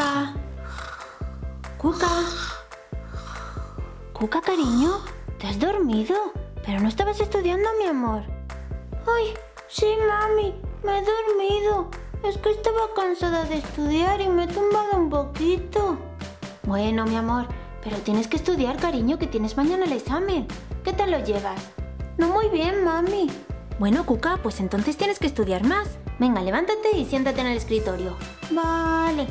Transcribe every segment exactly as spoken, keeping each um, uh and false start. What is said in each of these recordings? Cuca. Cuca. Cuca, cariño, ¿te has dormido? Pero no estabas estudiando, mi amor. Ay, sí, mami, me he dormido. Es que estaba cansada de estudiar y me he tumbado un poquito. Bueno, mi amor, pero tienes que estudiar, cariño, que tienes mañana el examen. ¿Qué tal lo llevas? No muy bien, mami. Bueno, Cuca, pues entonces tienes que estudiar más. Venga, levántate y siéntate en el escritorio. Vale.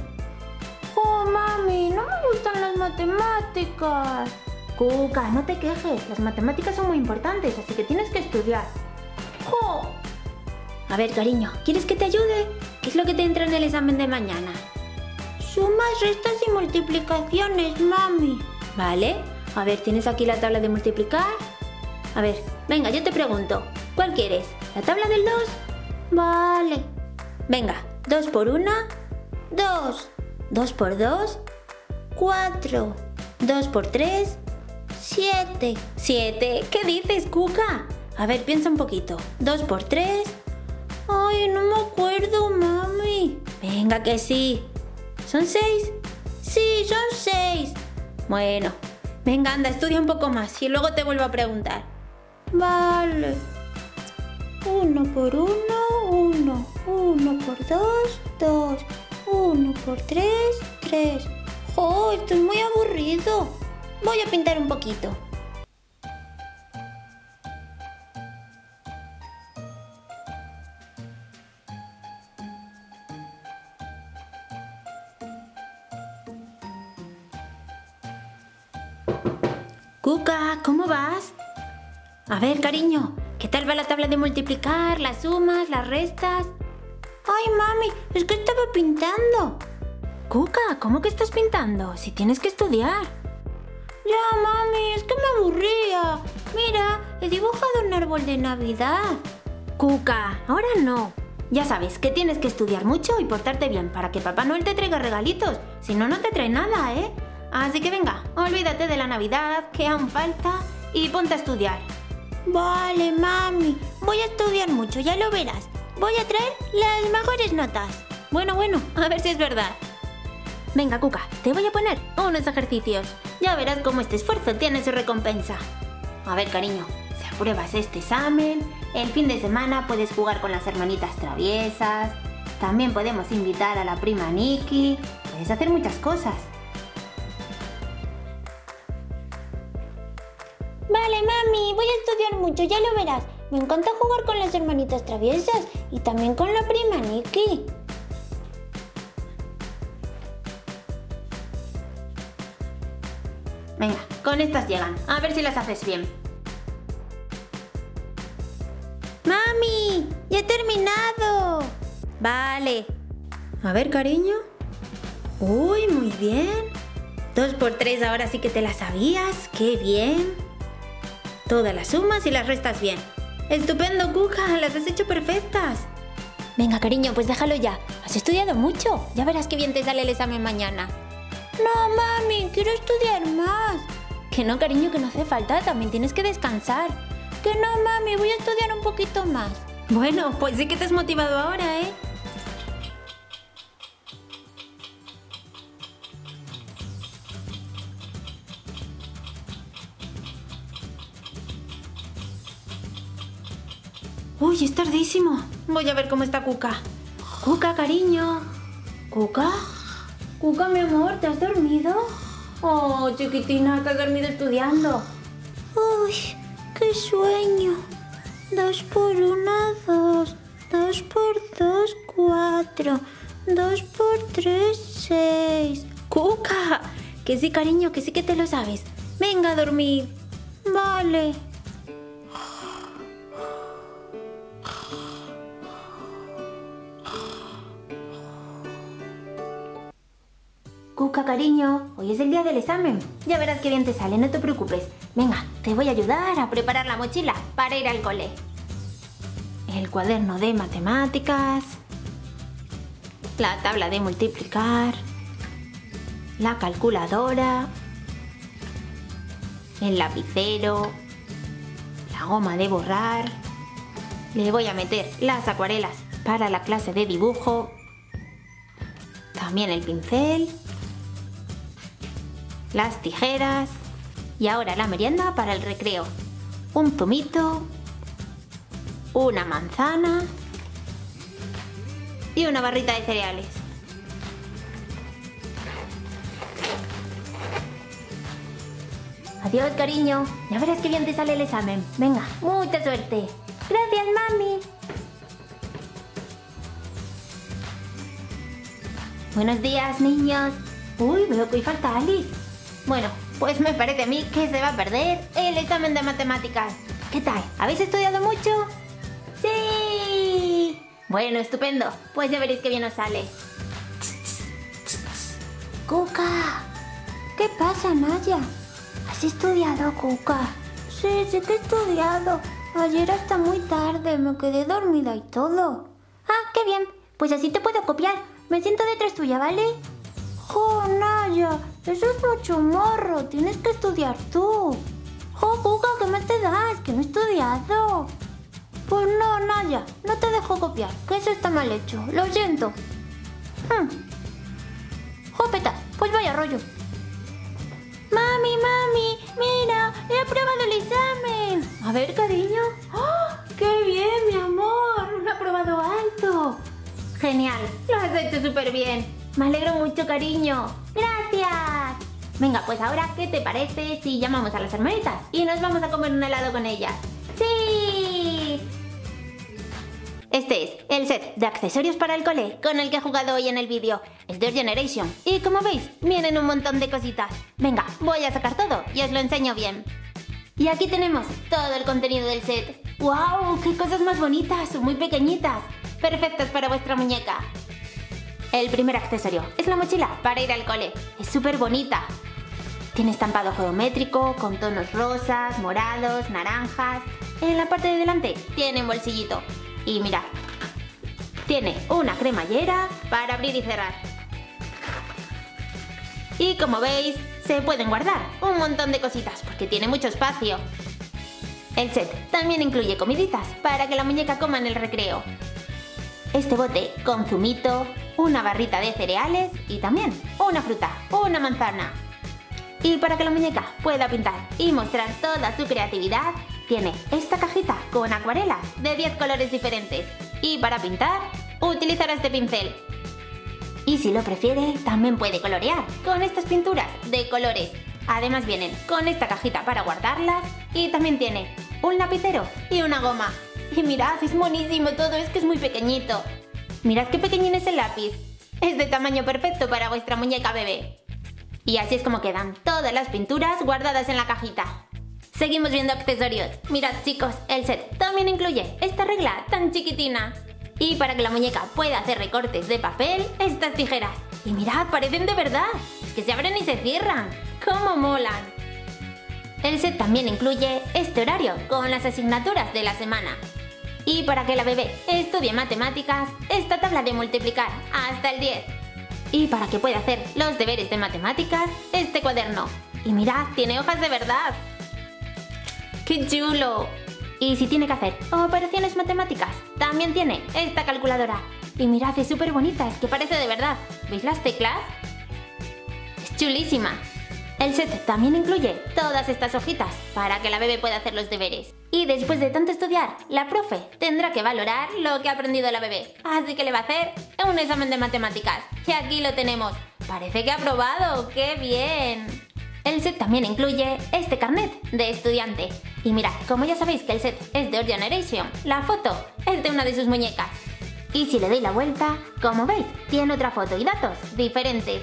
Oh, mami, no me gustan las matemáticas. Cuca, no te quejes. Las matemáticas son muy importantes, así que tienes que estudiar. ¡Jo! A ver, cariño, ¿quieres que te ayude? ¿Qué es lo que te entra en el examen de mañana? Sumas, restas y multiplicaciones, mami. Vale. A ver, ¿tienes aquí la tabla de multiplicar? A ver, venga, yo te pregunto. ¿Cuál quieres? ¿La tabla del dos? Vale. Venga, dos por uno, dos. dos por dos, cuatro. dos por tres, siete. ¿siete? ¿Qué dices, Cuca? A ver, piensa un poquito. dos por tres. Ay, no me acuerdo, mami. Venga, que sí. ¿Son seis? Sí, son seis. Bueno, venga, anda, estudia un poco más y luego te vuelvo a preguntar. Vale. Uno por uno, uno. Uno por dos, dos. Uno por tres, tres. ¡Oh, esto es muy aburrido! Voy a pintar un poquito. Cuca, ¿cómo vas? A ver, cariño, ¿qué tal va la tabla de multiplicar, las sumas, las restas? ¡Ay, mami! Es que estaba pintando. Cuca, ¿cómo que estás pintando? Si tienes que estudiar. Ya, mami, es que me aburría. Mira, he dibujado un árbol de Navidad. Cuca, ahora no. Ya sabes que tienes que estudiar mucho y portarte bien para que Papá Noel te traiga regalitos. Si no, no te trae nada, ¿eh? Así que venga, olvídate de la Navidad, que aún falta, y ponte a estudiar. Vale, mami, voy a estudiar mucho, ya lo verás. Voy a traer las mejores notas. Bueno, bueno, a ver si es verdad. Venga, Cuca, te voy a poner unos ejercicios. Ya verás cómo este esfuerzo tiene su recompensa. A ver, cariño, si apruebas este examen, el fin de semana puedes jugar con las hermanitas traviesas. También podemos invitar a la prima Nikki. Puedes hacer muchas cosas. Vale, mami, voy a estudiar mucho, ya lo verás. Me encanta jugar con las hermanitas traviesas y también con la prima Nikki. Venga, con estas llegan. A ver si las haces bien. ¡Mami! ¡Ya he terminado! Vale. A ver, cariño. ¡Uy, muy bien! Dos por tres ahora sí que te las sabías. ¡Qué bien! Todas las sumas y las restas bien. ¡Estupendo, Cuca! ¡Las has hecho perfectas! Venga, cariño, pues déjalo ya. Has estudiado mucho. Ya verás qué bien te sale el examen mañana. No, mami, quiero estudiar más. Que no, cariño, que no hace falta. También tienes que descansar. Que no, mami, voy a estudiar un poquito más. Bueno, pues sí que te has motivado ahora, ¿eh? Uy, es tardísimo. Voy a ver cómo está Cuca. Cuca, cariño. ¿Cuca? Cuca, mi amor, ¿te has dormido? Oh, chiquitina, te has dormido estudiando. Uy, qué sueño. Dos por una, dos. Dos por dos, cuatro. Dos por tres, seis. Cuca, que sí, cariño, que sí que te lo sabes. Venga a dormir. Vale. Cuca, cariño, hoy es el día del examen. Ya verás qué bien te sale, no te preocupes. Venga, te voy a ayudar a preparar la mochila para ir al cole. El cuaderno de matemáticas. La tabla de multiplicar. La calculadora. El lapicero. La goma de borrar. Le voy a meter las acuarelas para la clase de dibujo. también el pincel, las tijeras y ahora la merienda para el recreo. Un zumito, una manzana y una barrita de cereales. Adiós, cariño. Ya verás qué bien te sale el examen. Venga, mucha suerte. Gracias, mami. Buenos días, niños. Uy, veo que hoy falta Alice. Bueno, pues me parece a mí que se va a perder el examen de matemáticas. ¿Qué tal? ¿Habéis estudiado mucho? ¡Sí! Bueno, estupendo. Pues ya veréis qué bien os sale. ¡Cuca! ¿Qué pasa, Naya? ¿Has estudiado, Cuca? Sí, sí que he estudiado. Ayer hasta muy tarde, me quedé dormida y todo. Ah, qué bien. Pues así te puedo copiar. Me siento detrás tuya, ¿vale? ¡Jo, Naya! Eso es mucho morro. Tienes que estudiar tú. ¡Jo, Cuca! ¿Qué más te das? Que no he estudiado. Pues no, Naya. No te dejo copiar. Que eso está mal hecho. Lo siento. Hmm. ¡Jo, petas! Pues vaya rollo. ¡Mami, mami! ¡Mira! ¡He aprobado el examen! A ver, cariño. ¡Oh, qué bien, mi amor! ¡Lo he aprobado alto! ¡Genial! ¡Lo has hecho súper bien! ¡Me alegro mucho, cariño! ¡Gracias! Venga, pues ahora, ¿qué te parece si llamamos a las hermanitas y nos vamos a comer un helado con ellas? ¡Sí! Este es el set de accesorios para el cole con el que he jugado hoy en el vídeo. Es de Our Generation y, como veis, vienen un montón de cositas. Venga, voy a sacar todo y os lo enseño bien. Y aquí tenemos todo el contenido del set. ¡Wow! ¡Qué cosas más bonitas! Son muy pequeñitas. Perfectos para vuestra muñeca. El primer accesorio es la mochila para ir al cole. Es súper bonita. Tiene estampado geométrico con tonos rosas, morados, naranjas. En la parte de delante tiene un bolsillito. Y mirad, tiene una cremallera para abrir y cerrar. Y como veis, se pueden guardar un montón de cositas porque tiene mucho espacio. El set también incluye comiditas para que la muñeca coma en el recreo. Este bote con zumito, una barrita de cereales y también una fruta, una manzana. Y para que la muñeca pueda pintar y mostrar toda su creatividad, tiene esta cajita con acuarelas de diez colores diferentes. Y para pintar, utilizará este pincel. Y si lo prefiere, también puede colorear con estas pinturas de colores. Además vienen con esta cajita para guardarlas y también tiene un lapicero y una goma. Y mirad, es monísimo todo, es que es muy pequeñito. Mirad qué pequeñín es el lápiz. Es de tamaño perfecto para vuestra muñeca bebé. Y así es como quedan todas las pinturas guardadas en la cajita. Seguimos viendo accesorios. Mirad, chicos, el set también incluye esta regla tan chiquitina. Y para que la muñeca pueda hacer recortes de papel, estas tijeras. Y mirad, parecen de verdad. Es que se abren y se cierran. ¡Cómo molan! El set también incluye este horario con las asignaturas de la semana. Y para que la bebé estudie matemáticas, esta tabla de multiplicar hasta el diez. Y para que pueda hacer los deberes de matemáticas, este cuaderno. Y mirad, tiene hojas de verdad. ¡Qué chulo! Y si tiene que hacer operaciones matemáticas, también tiene esta calculadora. Y mirad, es súper bonita, es que parece de verdad. ¿Veis las teclas? Es chulísima. El set también incluye todas estas hojitas para que la bebé pueda hacer los deberes. Y después de tanto estudiar, la profe tendrá que valorar lo que ha aprendido la bebé. Así que le va a hacer un examen de matemáticas. Y aquí lo tenemos. Parece que ha aprobado. ¡Qué bien! El set también incluye este carnet de estudiante. Y mirad, como ya sabéis que el set es de Our Generation, la foto es de una de sus muñecas. Y si le doy la vuelta, como veis, tiene otra foto y datos diferentes.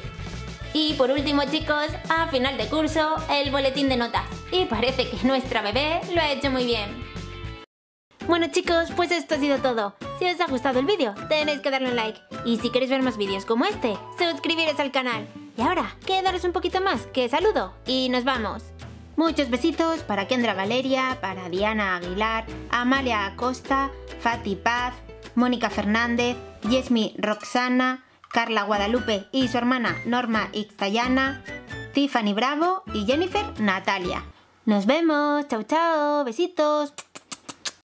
Y por último, chicos, a final de curso, el boletín de notas. Y parece que nuestra bebé lo ha hecho muy bien. Bueno, chicos, pues esto ha sido todo. Si os ha gustado el vídeo, tenéis que darle un like. Y si queréis ver más vídeos como este, suscribiros al canal. Y ahora, quedaros un poquito más, que saludo y nos vamos. Muchos besitos para Kendra Valeria, para Diana Aguilar, Amalia Acosta, Fati Paz, Mónica Fernández, Yesmi Roxana, Carla Guadalupe y su hermana Norma Ixtayana, Tiffany Bravo y Jennifer Natalia. ¡Nos vemos! ¡Chao, chao! ¡Besitos!